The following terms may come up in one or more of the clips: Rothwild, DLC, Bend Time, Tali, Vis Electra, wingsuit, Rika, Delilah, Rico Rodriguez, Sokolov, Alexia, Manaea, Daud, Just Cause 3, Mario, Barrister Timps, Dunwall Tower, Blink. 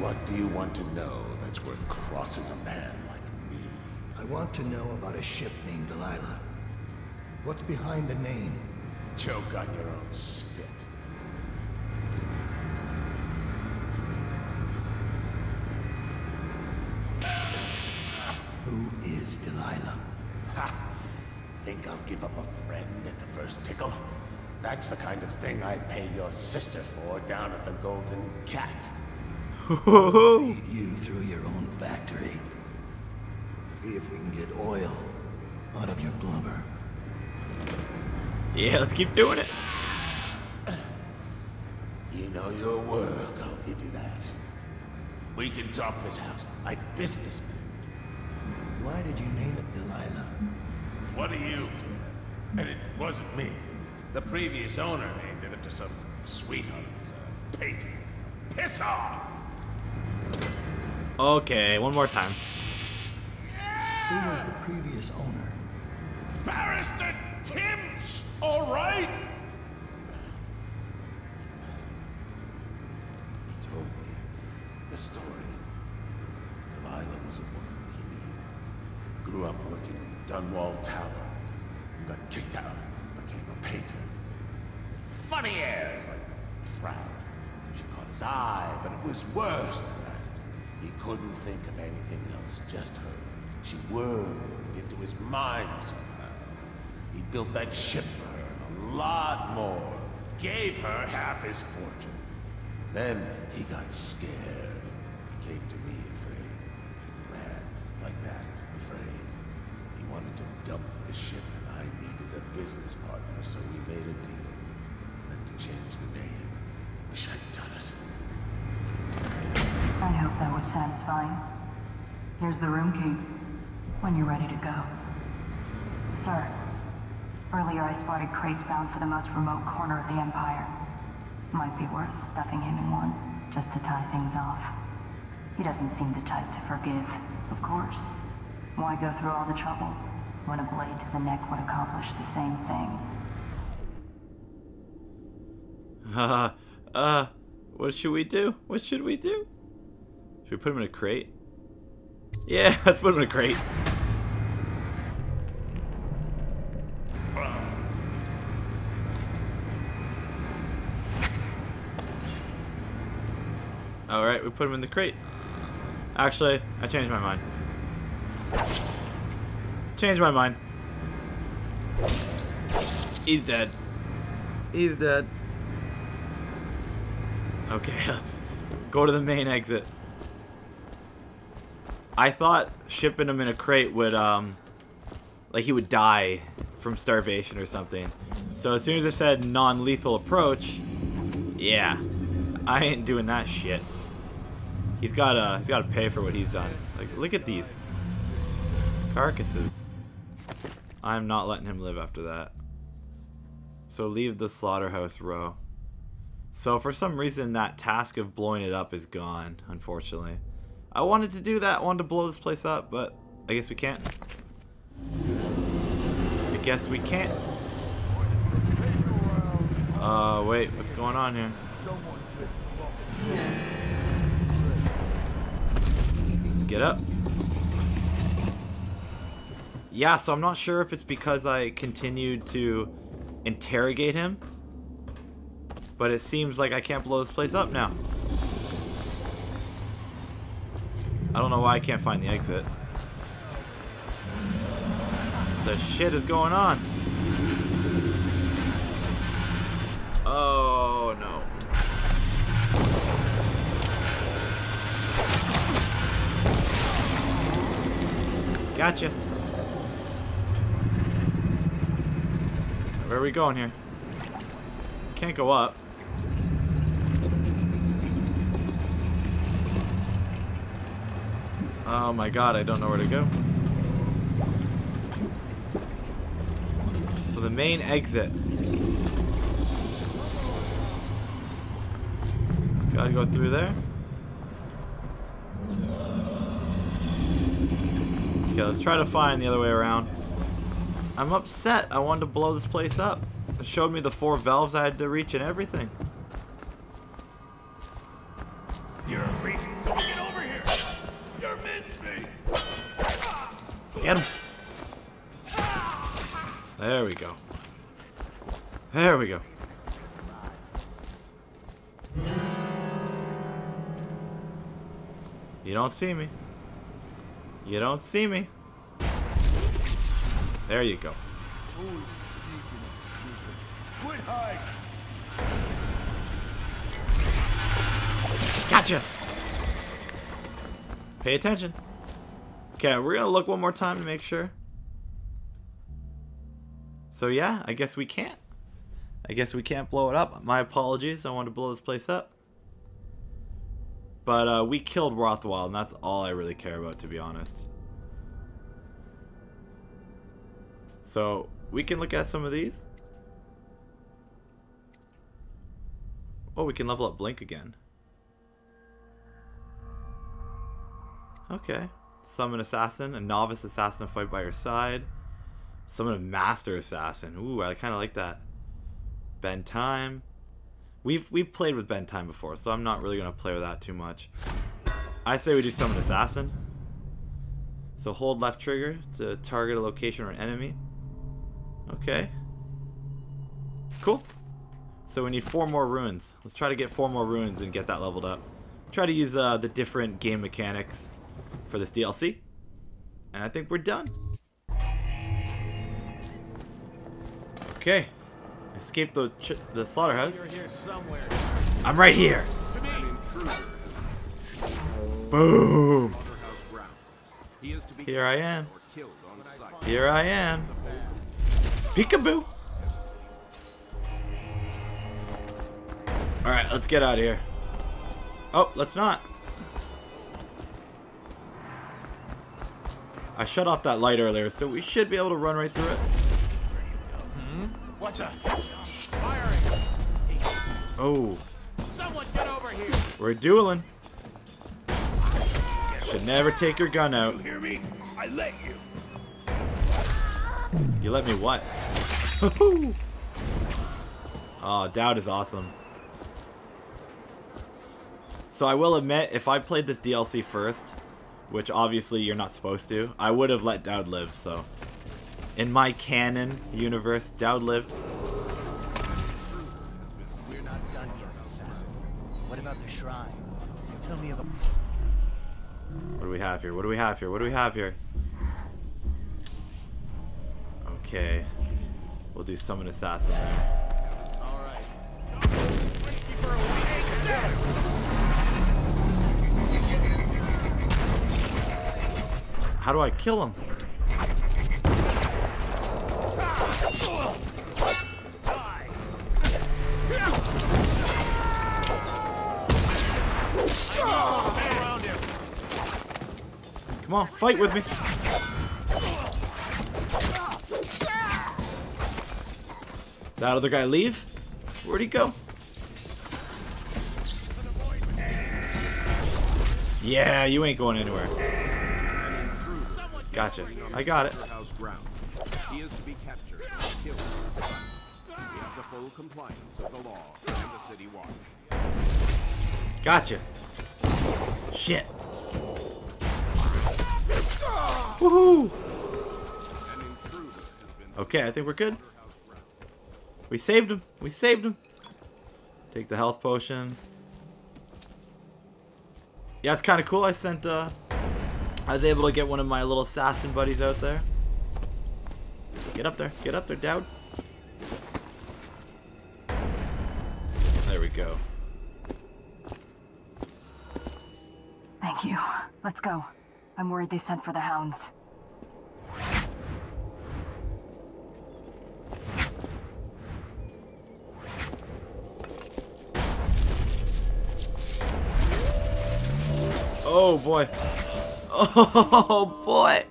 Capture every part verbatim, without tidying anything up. What do you want to know that's worth crossing a man like me? I want to know about a ship named Delilah. What's behind the name? Choke on your own spit. Who is Delilah? Ha! Think I'll give up a friend at the first tickle? That's the kind of thing I pay your sister for down at the Golden Cat. Feed you through your own factory. See if we can get oil out of your blubber. Yeah, let's keep doing it. You know your work, I'll give you that. We can talk this out like businessmen. Why did you name it Delilah? What do you care? And it wasn't me. The previous owner named it after some sweetheart of his own. Painting. Piss off! Okay, one more time. Yeah! Who was the previous owner? Barrister Timps, alright? He told me the story. Delilah was a woman he knew. Grew up working in Dunwall Tower. Got kicked out. Painter. Funny airs, like proud. She caught his eye, but it was worse than that. He couldn't think of anything else, just her. She wormed into his mind somehow. He built that ship for her and a lot more. Gave her half his fortune. Then he got scared. Came to me afraid. Man, like that, afraid. He wanted to dump the ship. I needed a business partner, so we made a deal. Meant to change the name. Wish I'd done it. I hope that was satisfying. Here's the room key. When you're ready to go. Sir, earlier I spotted crates bound for the most remote corner of the Empire. Might be worth stuffing him in one, just to tie things off. He doesn't seem the type to forgive, of course. Why go through all the trouble? When a blade to the neck would accomplish the same thing. Uh, uh, what should we do? What should we do? Should we put him in a crate? Yeah, let's put him in a crate. Alright, we put him in the crate. Actually, I changed my mind. Change my mind. He's dead. He's dead. Okay, let's go to the main exit. I thought shipping him in a crate would, um, like he would die from starvation or something. So as soon as I said non-lethal approach, yeah, I ain't doing that shit. He's gotta, he's gotta pay for what he's done. Like, look at these carcasses. I'm not letting him live after that. So leave the slaughterhouse row. So for some reason that task of blowing it up is gone, unfortunately. I wanted to do that, I wanted to blow this place up, but I guess we can't. I guess we can't. Uh, wait, what's going on here? Let's get up. Yeah, so I'm not sure if it's because I continued to interrogate him, but it seems like I can't blow this place up now. I don't know why I can't find the exit. What the shit is going on? Oh no. Gotcha. Where are we going here? Can't go up. Oh my god, I don't know where to go. So the main exit. Gotta go through there. Okay, let's try to find the other way around. I'm upset. I wanted to blow this place up. It showed me the four valves I had to reach and everything. You're a freak, so get over here. You're mincemeat. Get him. There we go. There we go. You don't see me. You don't see me. There you go. Gotcha. Pay attention. Okay, we're gonna look one more time to make sure. So yeah, I guess we can't. I guess we can't blow it up. My apologies. I wanted to blow this place up. But uh, we killed Rothwild, and that's all I really care about, to be honest. So we can look at some of these. Oh, we can level up Blink again. Okay. Summon assassin, a novice assassin to fight by your side. Summon a master assassin. Ooh, I kind of like that. Bend Time. We've we've played with Bend Time before, so I'm not really gonna play with that too much. I say we do summon assassin. So hold left trigger to target a location or an enemy. Okay. Cool. So we need four more ruins. Let's try to get four more ruins and get that leveled up. Try to use uh, the different game mechanics for this D L C. And I think we're done. Okay. Escape the ch the slaughterhouse. I'm right here. Boom. Here I am. Here I am. Peekaboo. All right, let's get out of here. Oh, let's not. I shut off that light earlier, so we should be able to run right through it. What the? Firing. Oh. Someone get over here. We're dueling. Should never take your gun out. You hear me? I let you. You let me what? Oh, Daud is awesome. So I will admit, if I played this D L C first, which obviously you're not supposed to, I would have let Daud live, so... In my canon universe, Daud lived. We're not done yet, assassin. What about the shrines? Tell me about. What do we have here? What do we have here? What do we have here? Okay. We'll do summon assassin there. Alright. How do I kill him? Come on, fight with me. That other guy leave? Where'd he go? Yeah, you ain't going anywhere. Gotcha. I got it. He is to be captured and killed. We have the full compliance of the law and the city watch. Gotcha. Shit. Woohoo! Okay, I think we're good. We saved him. We saved him. Take the health potion. Yeah, it's kind of cool. I sent, uh, I was able to get one of my little assassin buddies out there. Get up there. Get up there, Daud. There we go. Thank you. Let's go. I'm worried they sent for the hounds. Oh boy. Oh boy.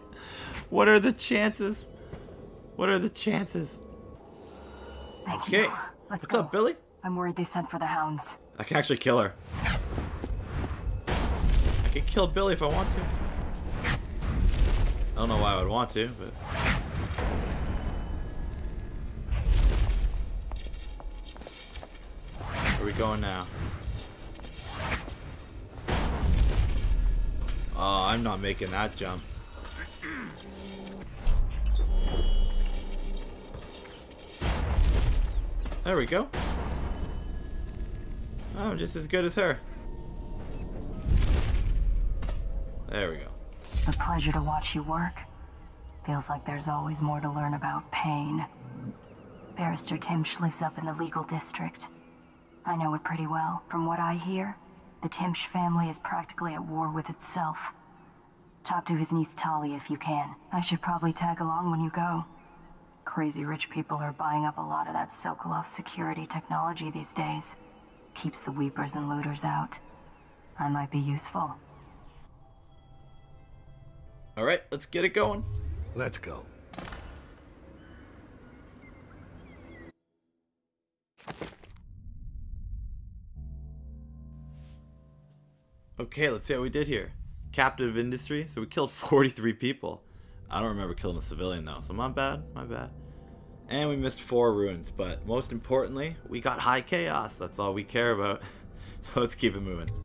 What are the chances? What are the chances? Thank okay. You. Let's What's go. Up, Billy? I'm worried they sent for the hounds. I can actually kill her. I can kill Billy if I want to. I don't know why I would want to, but... Where are we going now? I'm not making that jump. There we go. I'm just as good as her. There we go. A pleasure to watch you work. Feels like there's always more to learn about pain. Barrister Timps lives up in the legal district. I know it pretty well. From what I hear, the Timps family is practically at war with itself. Talk to his niece Tali if you can. I should probably tag along when you go. Crazy rich people are buying up a lot of that Sokolov security technology these days. Keeps the weepers and looters out. I might be useful. Alright, let's get it going. Let's go. Okay, let's see what we did here. Captive industry. So we killed forty-three people. I don't remember killing a civilian though, so my bad, my bad. And we missed four ruins, but most importantly, we got high chaos. That's all we care about. So let's keep it moving.